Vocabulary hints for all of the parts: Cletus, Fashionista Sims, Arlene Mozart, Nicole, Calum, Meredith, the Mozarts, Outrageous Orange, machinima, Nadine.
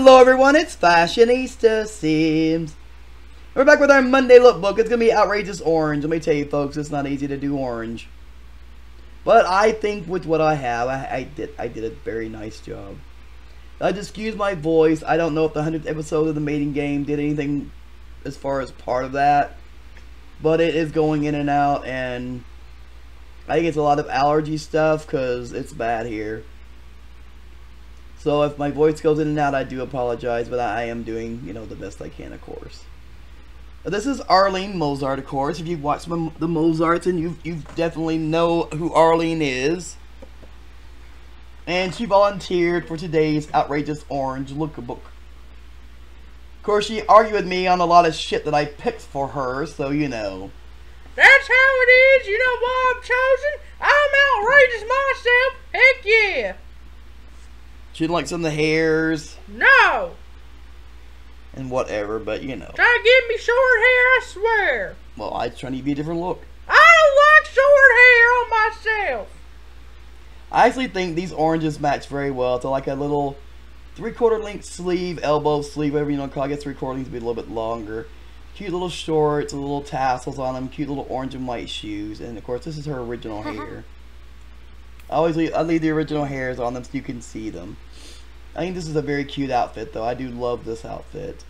Hello everyone, it's Fashionista Sims. We're back with our Monday lookbook. It's going to be outrageous orange. Let me tell you folks, it's not easy to do orange. But I think with what I have, I did a very nice job. I just excuse my voice. I don't know if the 100th episode of the Mating Game did anything as far as part of that. But it is going in and out, and I think it's a lot of allergy stuff because it's bad here. So if my voice goes in and out, I do apologize, but I am doing, you know, the best I can, of course. This is Arlene Mozart, of course. If you've watched the Mozarts, and you definitely know who Arlene is. And she volunteered for today's Outrageous Orange lookbook. Of course, she argued with me on a lot of shit that I picked for her, so you know. That's how it is. You know why I'm chosen? I'm outrageous myself. Heck yeah. She didn't like some of the hairs. No. And whatever, but you know. Try to give me short hair, I swear. Well, I was trying to give you a different look. I don't like short hair on myself. I actually think these oranges match very well. It's like a little 3/4 length sleeve, elbow sleeve, whatever you want to call it. I guess 3/4 length would be a little bit longer. Cute little shorts, little tassels on them, cute little orange and white shoes, and of course this is her original hair. I leave the original hairs on them so you can see them. I think this is a very cute outfit, though. I do love this outfit.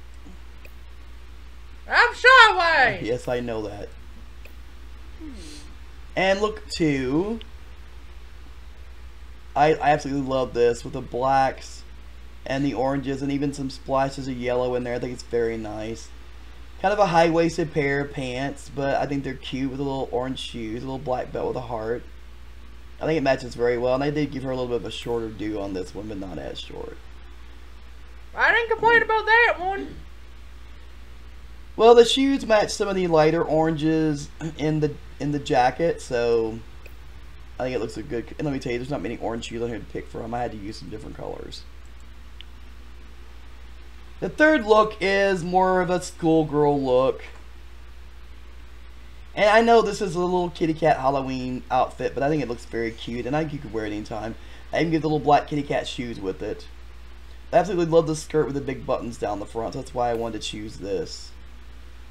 I'm sideways! Yes, I know that. And look, too. I absolutely love this with the blacks and the oranges and even some splashes of yellow in there. I think it's very nice. Kind of a high-waisted pair of pants, but I think they're cute with a little orange shoes, a little black belt with a heart. I think it matches very well, and I did give her a little bit of a shorter do on this one, but not as short. I didn't complain about that one. Well, the shoes match some of the lighter oranges in the jacket, so I think it looks good. And let me tell you, there's not many orange shoes on here to pick from. I had to use some different colors. The third look is more of a schoolgirl look. And I know this is a little kitty cat Halloween outfit, but I think it looks very cute, and I think you could wear it anytime. I even get the little black kitty cat shoes with it. I absolutely love the skirt with the big buttons down the front, so that's why I wanted to choose this.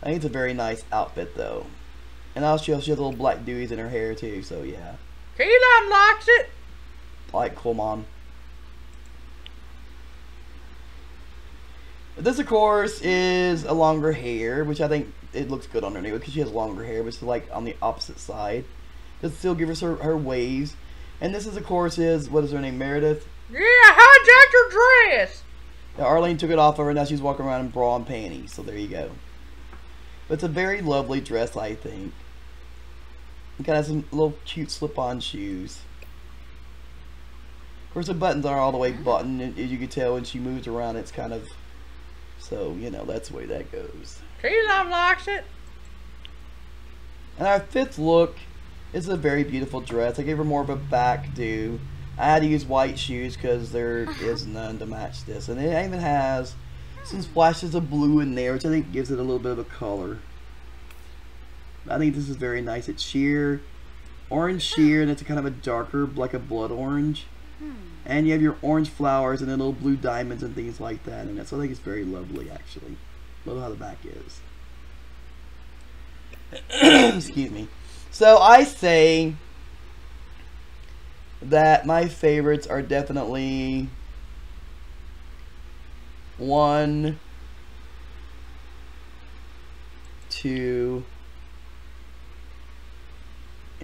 I think it's a very nice outfit, though. And also she has little black dewies in her hair, too, so yeah. Calum likes it! Like, cool, Mom. This, of course, is a longer hair, which I think it looks good underneath because she has longer hair, but it's like on the opposite side. It still gives her her waves. And this is, of course, is what is her name, Meredith? Yeah, hijacked her dress. Now, Arlene took it off of her, and now she's walking around in bra and panties. So there you go. But it's a very lovely dress, I think. It kind of has some little cute slip-on shoes. Of course, the buttons are all the way buttoned, and as you can tell when she moves around, it's kind of. So, you know, that's the way that goes. Calum likes it. And our fifth look is a very beautiful dress. I gave her more of a back do. I had to use white shoes because there is none to match this. And it even has some splashes of blue in there, which I think gives it a little bit of a color. I think this is very nice. It's sheer, orange sheer, and it's a kind of a darker, like a blood orange. And you have your orange flowers and then little blue diamonds and things like that in it. So I think it's very lovely, actually. Love how the back is. Excuse me. So I say that my favorites are definitely 1, 2,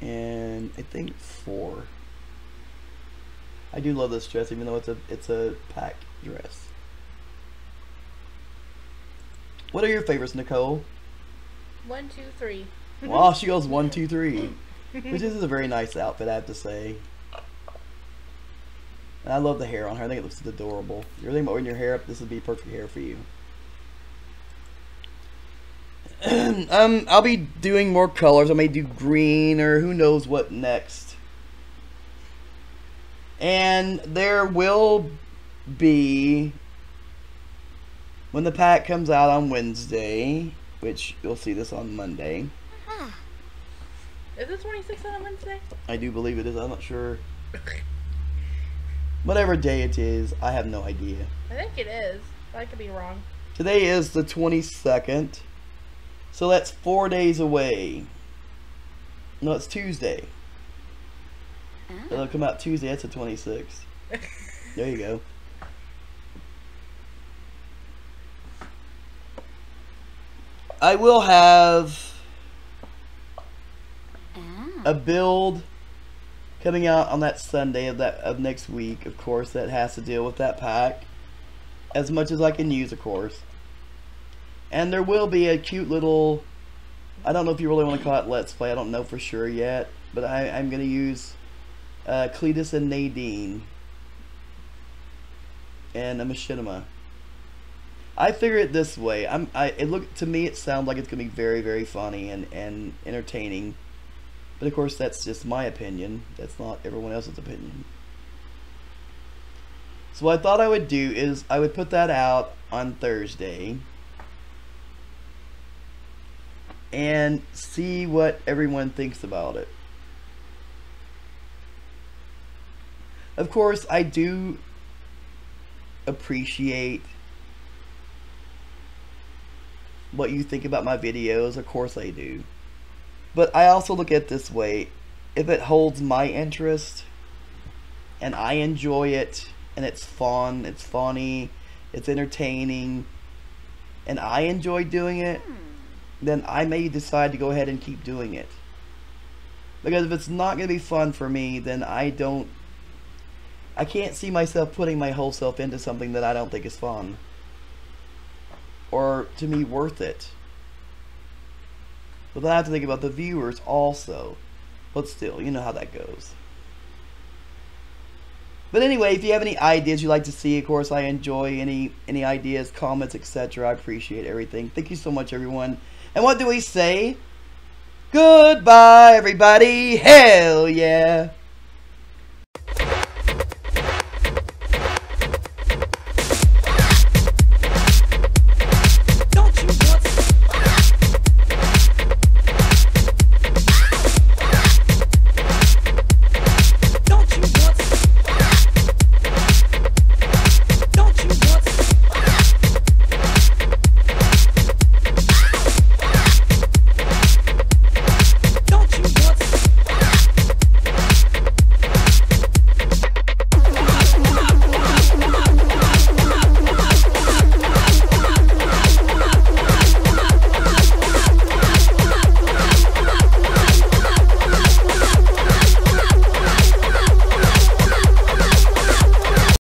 and I think 4. I do love this dress, even though it's a pack dress. What are your favorites, Nicole? 1, 2, 3. Wow, she goes 1, 2, 3, which is a very nice outfit, I have to say. And I love the hair on her; I think it looks adorable. If you're thinking about wearing your hair up, this would be perfect hair for you. I'll be doing more colors. I may do green or who knows what next. And there will be, when the pack comes out on Wednesday, which you'll see this on Monday. Is it 26 on Wednesday? I do believe it is. I'm not sure. Whatever day it is, I have no idea. I think it is. I could be wrong. Today is the 22nd. So that's 4 days away. No, it's Tuesday. Oh. It'll come out Tuesday. That's the 26th. There you go. I will have a build coming out on that Sunday of next week, of course, that has to deal with that pack as much as I can use, of course. And there will be a cute little, I don't know if you really want to call it Let's Play, I don't know for sure yet, but I'm going to use Cletus and Nadine and a machinima. I figure it this way. It looked to me, it sounds like it's gonna be very, very funny and entertaining, but of course that's just my opinion. That's not everyone else's opinion. So what I thought I would do is I would put that out on Thursday and see what everyone thinks about it. Of course, I do appreciate what you think about my videos, of course I do. But I also look at it this way, if it holds my interest and I enjoy it and it's fun, it's funny, it's entertaining, and I enjoy doing it, then I may decide to go ahead and keep doing it. Because if it's not going to be fun for me, then I can't see myself putting my whole self into something that I don't think is fun. Or to me worth it. But then I have to think about the viewers also. But still, you know how that goes. But anyway, if you have any ideas you'd like to see, of course I enjoy any ideas, comments, etc. I appreciate everything. Thank you so much, everyone. And what do we say? Goodbye, everybody. Hell yeah.